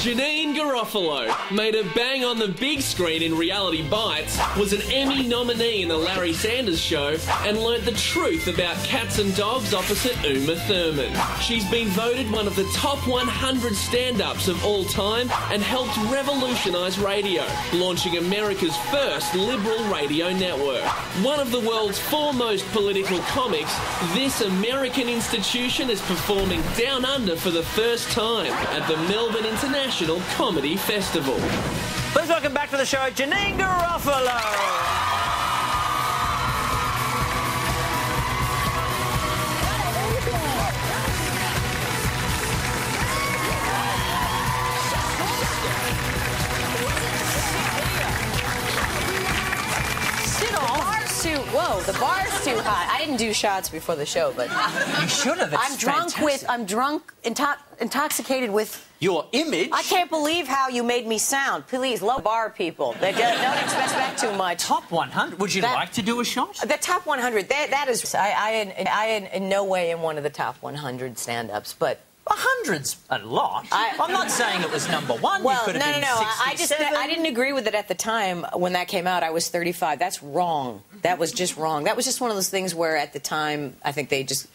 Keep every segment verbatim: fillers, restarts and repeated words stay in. Janeane Garofalo made a bang on the big screen in Reality Bites, was an Emmy nominee in The Larry Sanders Show, and learnt the truth about Cats and Dogs opposite Uma Thurman. She's been voted one of the top one hundred stand-ups of all time and helped revolutionise radio, launching America's first liberal radio network. One of the world's foremost political comics, this American institution is performing Down Under for the first time at the Melbourne International Comedy Festival. Please welcome back to the show, Janeane Garofalo. Whoa, the bar's too hot. I didn't do shots before the show, but you should have. It's I'm drunk fantastic. with. I'm drunk, into intoxicated with your image. I can't believe how you made me sound. Please, low bar people. They don't expect back too much. Top one hundred. Would you that, like to do a shot? The top one hundred. That, that is. I, I, in, I in, in no way am one of the top one hundred stand-ups, but. A hundred's a lot. I, I'm not saying it was number one. Well, you could have no, been no, no. I just I didn't agree with it at the time when that came out. I was thirty-five. That's wrong. That was just wrong. That was just one of those things where at the time I think they just,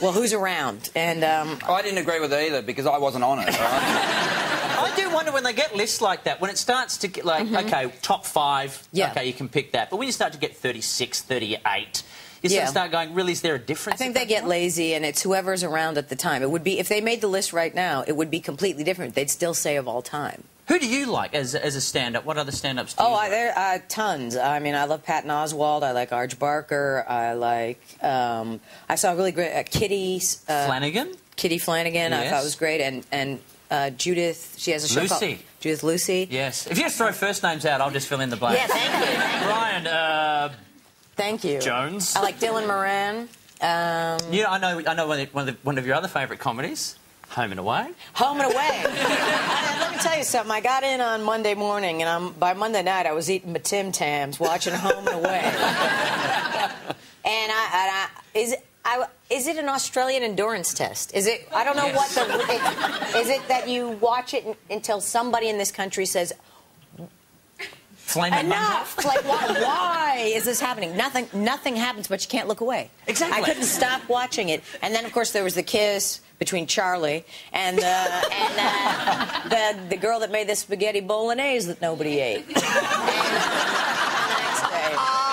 well, who's around? And um, I didn't agree with it either because I wasn't on it. Right? I do wonder when they get lists like that, when it starts to get like mm-hmm. okay, top five. Yeah. Okay, you can pick that. But when you start to get thirty-six, thirty-eight. You yeah. start going, really, is there a difference? I think they get point? lazy, and it's whoever's around at the time. It would be, if they made the list right now, it would be completely different. They'd still say of all time. Who do you like as, as a stand-up? What other stand-ups do oh, you like? Oh, there are uh, tons. I mean, I love Patton Oswalt. I like Arj Barker. I like... Um, I saw a really great... Uh, Kitty... Uh, Flanagan? Kitty Flanagan. Yes. I thought it was great. And, and uh, Judith... She has a show Lucy. called... Judith Lucy. Yes. If you just throw first names out, I'll just fill in the blank. Yeah, thank you. Brian, uh... Thank you. Jones. I like Dylan Moran. Um, you know, I know, I know one of, the, one, of the, one of your other favourite comedies, Home and Away. Home and Away. I, let me tell you something. I got in on Monday morning, and I'm, by Monday night I was eating my Tim Tams, watching Home and Away. and I, and I, is it, I, is it an Australian endurance test? Is it? I don't know yes. what the. It, is it that you watch it until somebody in this country says. Enough! Like, why, why is this happening? Nothing, nothing happens, but you can't look away. Exactly. I couldn't stop watching it. And then, of course, there was the kiss between Charlie and, uh, and uh, the, the girl that made the spaghetti bolognese that nobody ate. And, uh, the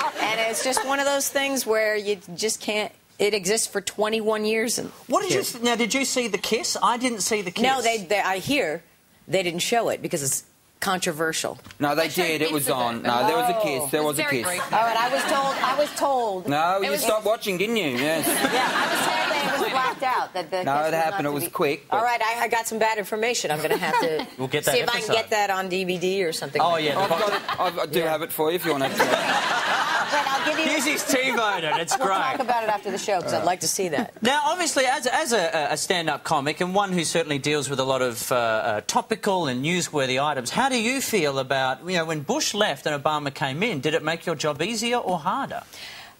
next day. And it's just one of those things where you just can't... It exists for twenty-one years. And what did you... Now, did you see the kiss? I didn't see the kiss. No, they, they, I hear they didn't show it because it's... controversial. No, they did. It was on. No, there was a kiss. There was a kiss. All right, I was told. I was told. No, you stopped watching, didn't you? Yes. Yeah, I was told that it was blacked out. That the no, it happened. It was quick. All right, I, I got some bad information. I'm going to have to we'll get that see if episode. I can get that on D V D or something. Oh, like yeah. I've got it. I've, I do yeah. have it for you if you want to. But I'll give you... Here's his T-bone. It's great. We'll talk about it after the show because right. I'd like to see that. Now, obviously, as, as a, a stand-up comic and one who certainly deals with a lot of uh, uh, topical and newsworthy items, how do How do you feel about, you know, when Bush left and Obama came in, did it make your job easier or harder?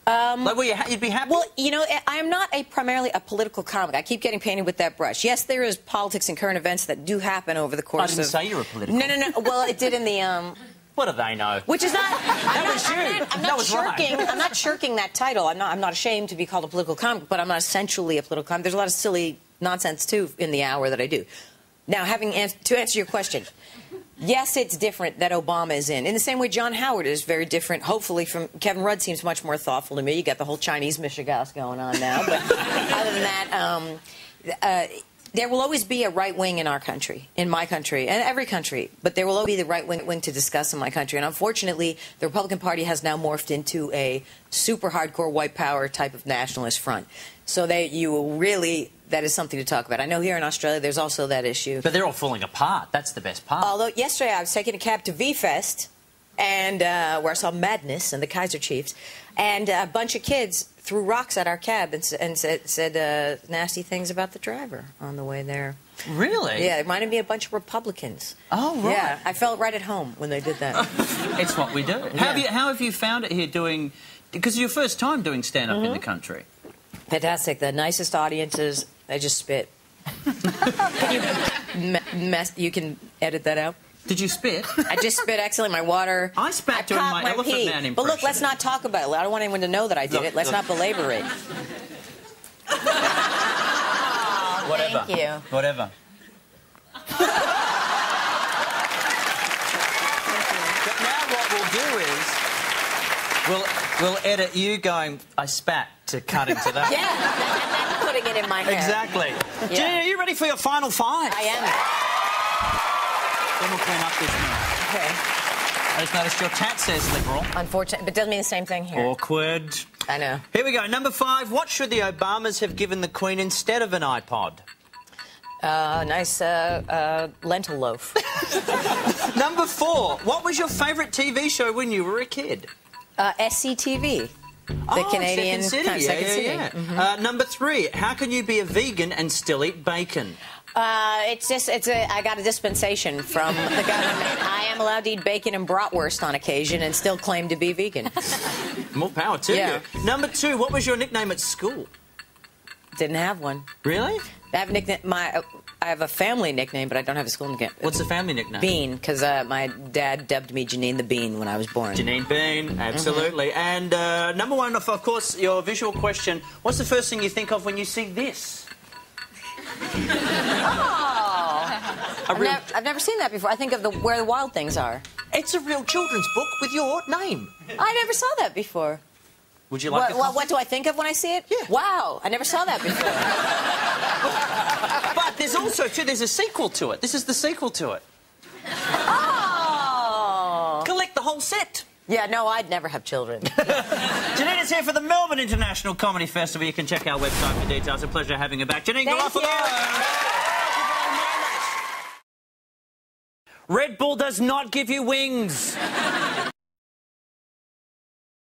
Um, like, were you ha you'd be happy? Well, you know, I am not a primarily a political comic. I keep getting painted with that brush. Yes, there is politics and current events that do happen over the course of... I didn't of... say you were political. No, no, no. Well, it did in the... Um... What do they know? Which is not... That was you. I'm not shirking. I'm not shirking that title. I'm not, I'm not ashamed to be called a political comic, but I'm not essentially a political comic. There's a lot of silly nonsense, too, in the hour that I do. Now, having an to answer your question... Yes, it's different that Obama is in. In the same way, John Howard is very different, hopefully, from... Kevin Rudd seems much more thoughtful to me. You got the whole Chinese mishigas going on now. But other than that, um, uh, there will always be a right wing in our country, in my country, and every country. But there will always be the right wing, wing to discuss in my country. And unfortunately, the Republican Party has now morphed into a super hardcore white power type of nationalist front. So they, you will really... That is something to talk about. I know here in Australia there's also that issue. But they're all falling apart. That's the best part. Although yesterday I was taking a cab to V-Fest, and uh, where I saw Madness and the Kaiser Chiefs, and a bunch of kids threw rocks at our cab and, and said, said uh, nasty things about the driver on the way there. Really? Yeah, it reminded me of a bunch of Republicans. Oh, right. Yeah, I felt right at home when they did that. It's what we do. Yeah. How have you, how have you found it here doing... Because it's your first time doing stand-up mm-hmm. in the country. Fantastic. The nicest audiences... I just spit. you, me mess, you can edit that out. Did you spit? I just spit accidentally my water. I spat during my, my Elephant pee. Man impression. But look, let's not talk about it. I don't want anyone to know that I did look, it. Let's look. not belabor it. Oh, whatever. Thank you. Whatever. But now what we'll do is we'll we'll edit you going I spat to cut into that. Yeah, and then putting it in my hair. Exactly. Yeah. Janeane, are you ready for your final five? I am. Then we'll clean up this now. Okay. I just noticed your cat says liberal. Unfortunately, but doesn't mean the same thing here. Awkward. I know. Here we go. Number five. What should the Obamas have given the Queen instead of an iPod? Uh, nice uh, uh, lentil loaf. Number four. What was your favourite T V show when you were a kid? Uh, S C T V. The oh, Canadian Second City. Kind of yeah, Second yeah, City. Yeah. Mm-hmm. uh, number three. How can you be a vegan and still eat bacon? Uh, it's just, it's a, I got a dispensation from the government. I am allowed to eat bacon and bratwurst on occasion and still claim to be vegan. More power to yeah. you. Number two, what was your nickname at school? Didn't have one. Really? I have, nickname, my, uh, I have a family nickname, but I don't have a school nickname. What's the family nickname? Bean, because uh, my dad dubbed me Janeane the Bean when I was born. Janeane Bean, absolutely. Mm-hmm. And uh, number one, of course, your visual question, what's the first thing you think of when you see this? Oh! I've, real... nev I've never seen that before. I think of the Where the Wild Things Are. It's a real children's book with your name. I never saw that before. Would you like? What, what, what do I think of when I see it? Yeah. Wow! I never saw that before. But there's also too. There's a sequel to it. This is the sequel to it. Oh! Collect the whole set. Yeah, no, I'd never have children. Janeane is here for the Melbourne International Comedy Festival. You can check our website for details. A pleasure having her back. Janeane Garofalo. Red Bull does not give you wings.